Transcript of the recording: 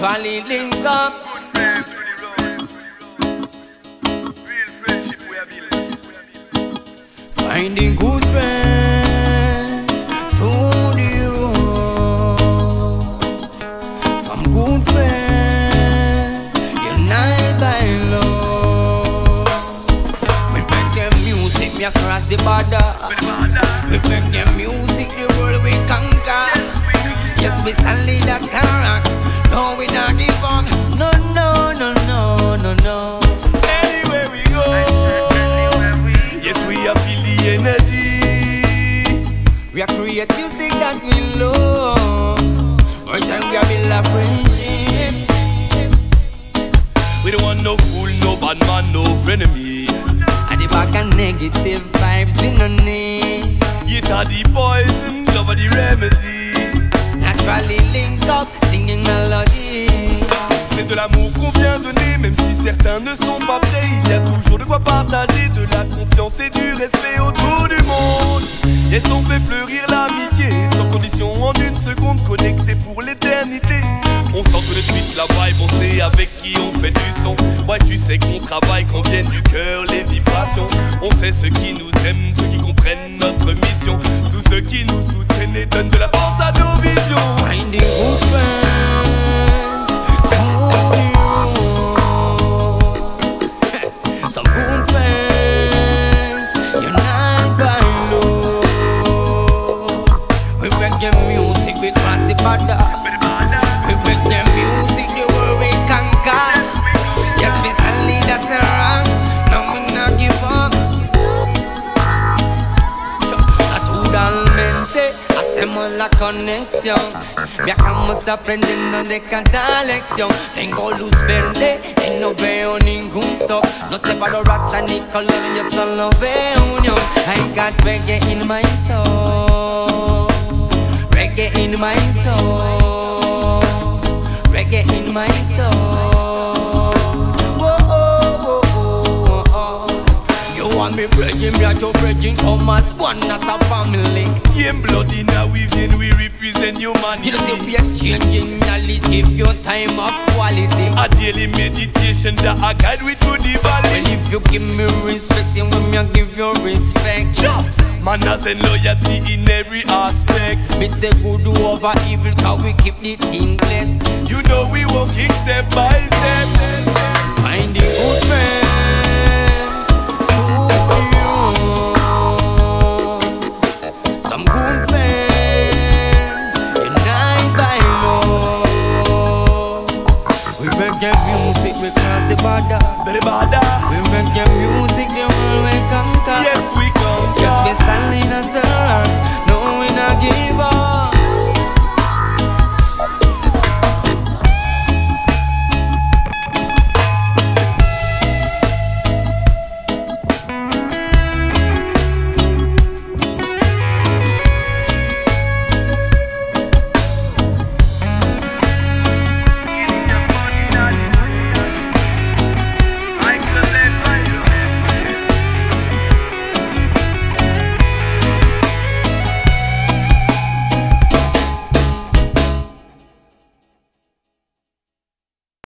mutually link up. Good friend to the road. Real friendship we are building. Finding good friends through the road. Some good friends united by love. We make them music, we across the border. We make them music, the world we conquer. Yes, we solid as a rock. No, we not give up. No, no, no, no, no, no. Anywhere we go, yes, we are feel the energy. We are create music that we love. One time we are build a friendship. We don't want no fool, no bad man, no frenemy. And the back and negative vibes we no need. It are the poison, love are the remedy. Naturally link up, singing melody. C'est de l'amour qu'on vient donner, même si certains ne sont pas prêts. Il y a toujours de quoi partager, de la confiance et du respect autour du monde. Yes, on fait fleurir l'amitié, sans condition en une seconde, connecté pour l'éternité. On sent tout de suite la vibe, on sait avec qui on fait du son. Ouais, tu sais qu'on travaille quand viennent du cœur les vibrations. On sait ceux qui nous aiment, ceux qui comprennent notre mission. Tous ceux qui nous soutiennent et donnent de la force à nos visions. Finding good friends, good you. Some good friends, you're not by love. We break the music, we cross the border. La conexión, viajamos aprendiendo de cada lección. Tengo luz verde y no veo ningún stop. No separo raza ni color, yo solo veo unión. I got reggae in my soul, reggae in my soul, reggae in my soul. Oh, oh, oh, oh. You want me breaking, me at your breaking, come as one as a family. Bloody now we win, we represent humanity. You know the best changing knowledge, give your time of quality. A daily meditation that I guide with to the valley. Well, if you give me respect, then when I give you respect. Sure. Manners and loyalty in every aspect. Me say good over evil, cause we keep the thing blessed. You know we walking step by step. Finding good friends. Beribada. We make the music, the world we conquer. Yes, we conquer. Yes, we stand in a circle. No, we not give up.